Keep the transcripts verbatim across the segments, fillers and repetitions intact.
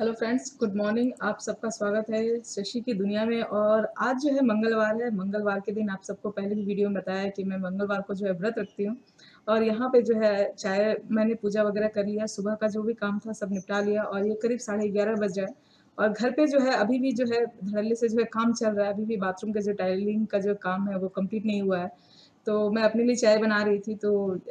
Hello friends, good morning. आप सबका स्वागत है शशि की दुनिया में। और आज जो है मंगलवार है। मंगलवार के दिन आप सबको पहले ही वीडियो में बताया कि मैं मंगलवार को जो है व्रत रखती हूँ। और यहाँ पे जो है चाय मैंने पूजा वगैरह कर लिया, सुबह का जो भी काम था सब निपटा लिया। और ये करीब साढ़े ग्यारह बज जाए और घर पे जो है अभी भी जो है धड़ल्ले से जो है काम चल रहा है। अभी भी बाथरूम का जो टाइलिंग का जो काम है वो कम्प्लीट नहीं हुआ है। तो मैं अपने लिए चाय बना रही थी। तो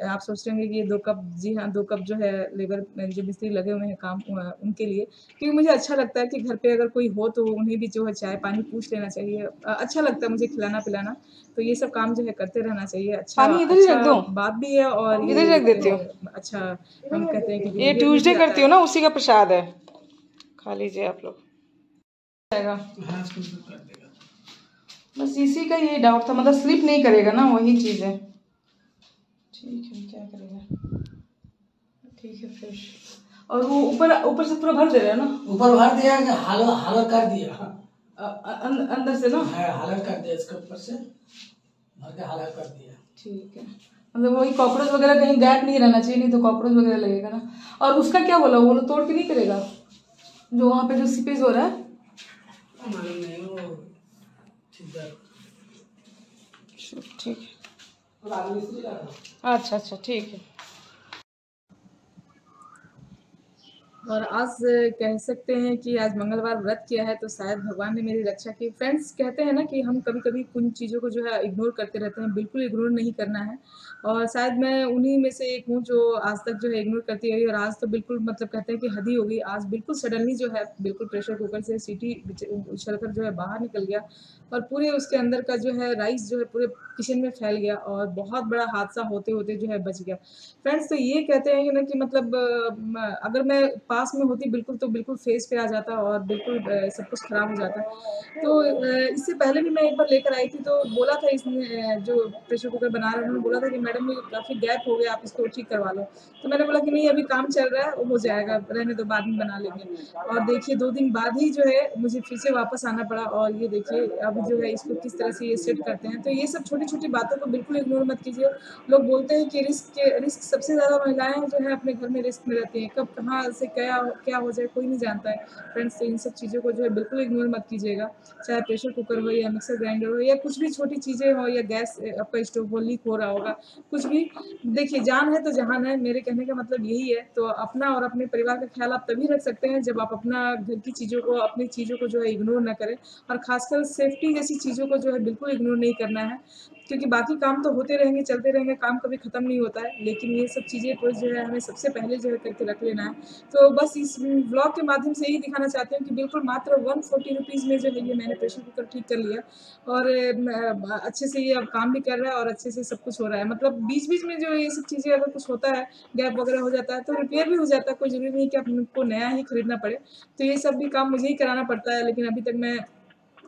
आप सोच रहे होंगे कि ये दो कप, जी हाँ, दो कप जो है लेबर जो मिस्त्री लगे हुए हैं काम उनके लिए, क्योंकि मुझे अच्छा लगता है कि घर पे अगर कोई हो तो उन्हें भी जो है चाय पानी पूछ लेना चाहिए। अच्छा लगता है मुझे खिलाना पिलाना, तो ये सब काम जो है करते रहना चाहिए। अच्छा, अच्छा बात भी है। और इधर रख देती हूँ। अच्छा, हम कहते हैं कि ये ट्यूजडे करती हूँ ना, उसी का प्रसाद है, खा लीजिए आप लोग। बस इसी का ये डाउट था, मतलब स्लिप नहीं करेगा ना, वही चीज़ है। ठीक है, क्या करेगा, ठीक है फ्रेश। और वो ऊपर ऊपर से पूरा भर दे रहा है ना, ऊपर भर दिया, हाल हाल कर दिया। अं, अंदर से ना हाल कर दिया, इसके ऊपर से भर के हाल कर दिया। ठीक है, मतलब वही कॉकरोच वगैरह कहीं गैप नहीं रहना चाहिए, नहीं तो कॉकरोच वगैरह लगेगा ना। और उसका क्या बोला, वो तोड़ के नहीं करेगा जो वहाँ पे जो सीपेज हो रहा है। ठीक है, अच्छा अच्छा, ठीक है। और आज कह सकते हैं कि आज मंगलवार व्रत किया है तो शायद भगवान ने मेरी रक्षा की। फ्रेंड्स, कहते हैं ना कि हम कभी कभी कुछ चीज़ों को जो है इग्नोर करते रहते हैं, बिल्कुल इग्नोर नहीं करना है। और शायद मैं उन्हीं में से एक हूँ जो आज तक जो है इग्नोर करती रही। और आज तो बिल्कुल, मतलब कहते हैं कि हद ही हो गई। आज बिल्कुल सडनली जो है बिल्कुल प्रेशर कुकर से सीटी उछल कर जो है बाहर निकल गया और पूरे उसके अंदर का जो है राइस जो है पूरे किचन में फैल गया और बहुत बड़ा हादसा होते होते जो है बच गया। फ्रेंड्स, तो ये कहते हैं कि ना कि मतलब अगर मैं पास में होती बिल्कुल तो बिल्कुल फेस पे आ जाता और बिल्कुल सब कुछ खराब हो जाता। तो इससे पहले भी मैं एक बार लेकर आई थी, तो बोला था इसने जो प्रेशर कुकर बना रहा है उन्होंने बोला था कि मैडम ये काफ़ी गैप हो गया, आप इसको ठीक करवा लो। तो मैंने बोला कि नहीं, अभी काम चल रहा है, हो जाएगा, रहने दो, बाद में बना लेंगे। और देखिए दो दिन बाद ही जो है मुझे फिर से वापस आना पड़ा। और ये देखिए अब जो है इसको किस तरह से ये सेट करते हैं। तो ये सब छोटी छोटी बातों को बिल्कुल इग्नोर मत कीजिए। लोग बोलते हैं कि रिस्क के रिस्क सबसे ज़्यादा महिलाएं जो है अपने घर में रिस्क में रहती हैं, कब कहाँ से क्या क्या हो जाए कोई नहीं जानता है। फ्रेंड्स, तो इन सब चीज़ों को जो है बिल्कुल इग्नोर मत कीजिएगा, चाहे प्रेशर कुकर हो या मिक्सर ग्राइंडर हो या कुछ भी छोटी चीज़ें हो या गैस आपका स्टोव हो लीक हो रहा होगा, कुछ भी। देखिए, जान है तो जहान है, मेरे कहने का मतलब यही है। तो अपना और अपने परिवार का ख्याल आप तभी रख सकते हैं जब आप अपना घर की चीज़ों को, अपनी चीज़ों को जो है इग्नोर ना करें। और खासकर सेफ्टी जैसी चीज़ों को जो है बिल्कुल इग्नोर नहीं करना है, क्योंकि बाकी काम तो होते रहेंगे, चलते रहेंगे, काम कभी ख़त्म नहीं होता है। लेकिन ये सब चीज़ें तो जो है हमें सबसे पहले जो है करके रख लेना है। तो बस इस व्लॉग के माध्यम से यही दिखाना चाहते हूँ कि बिल्कुल मात्र वन फोर्टी रुपीज़ में जो है ये मैंने प्रेशर कुकर ठीक कर लिया और अच्छे से ये अब काम भी कर रहा है और अच्छे से सब कुछ हो रहा है। मतलब बीच बीच में जो ये सब चीज़ें अगर कुछ होता है, गैप वगैरह हो जाता है, तो रिपेयर भी हो जाता है। कोई ज़रूरी नहीं कि आपको नया ही खरीदना पड़े। तो ये सब भी काम मुझे ही कराना पड़ता है, लेकिन अभी तक मैं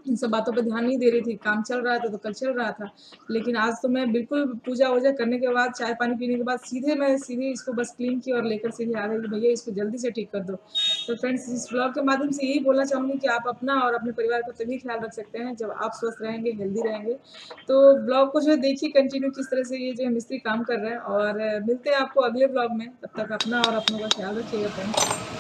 इन सब बातों पर ध्यान नहीं दे रही थी। काम चल रहा था तो कल चल रहा था, लेकिन आज तो मैं बिल्कुल पूजा वूजा करने के बाद, चाय पानी पीने के बाद सीधे मैं सीधे इसको बस क्लीन की और लेकर सीधे आ गई कि भैया इसको जल्दी से ठीक कर दो। तो फ्रेंड्स, इस ब्लॉग के माध्यम से यही बोलना चाहूँगी कि आप अपना और अपने परिवार का तभी ख्याल रख सकते हैं जब आप स्वस्थ रहेंगे, हेल्दी रहेंगे। तो ब्लॉग को जो है देखिए कंटिन्यू किस तरह से ये जो है मिस्त्री काम कर रहे हैं। और मिलते हैं आपको अगले ब्लॉग में। तब तक अपना और अपनों का ख्याल रखिएगा फ्रेंड्स।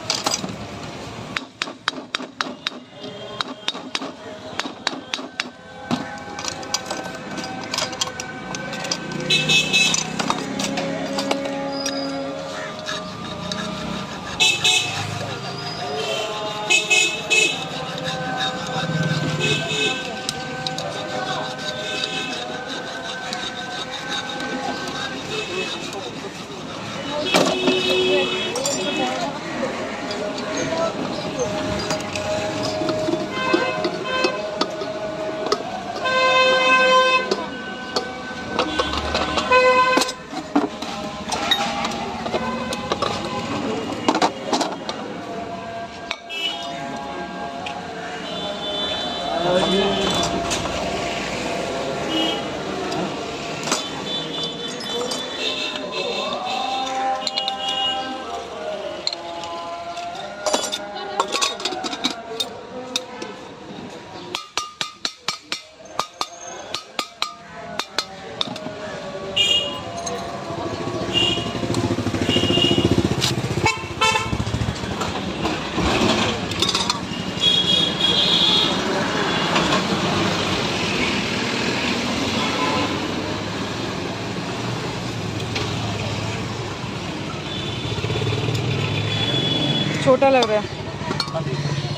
छोटा लग रहा है,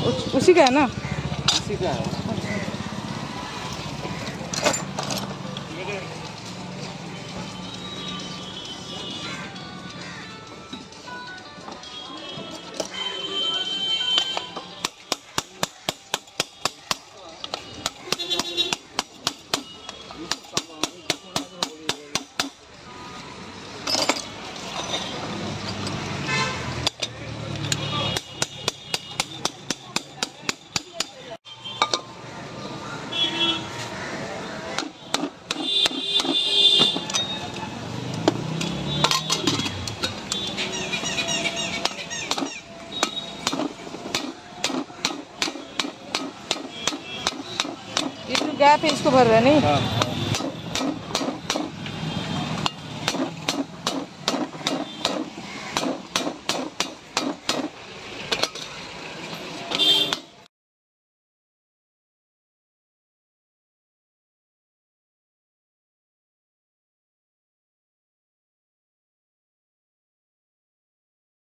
उस, उसी का है ना, उसी का है। गैप है इसको भर रहा है नहीं।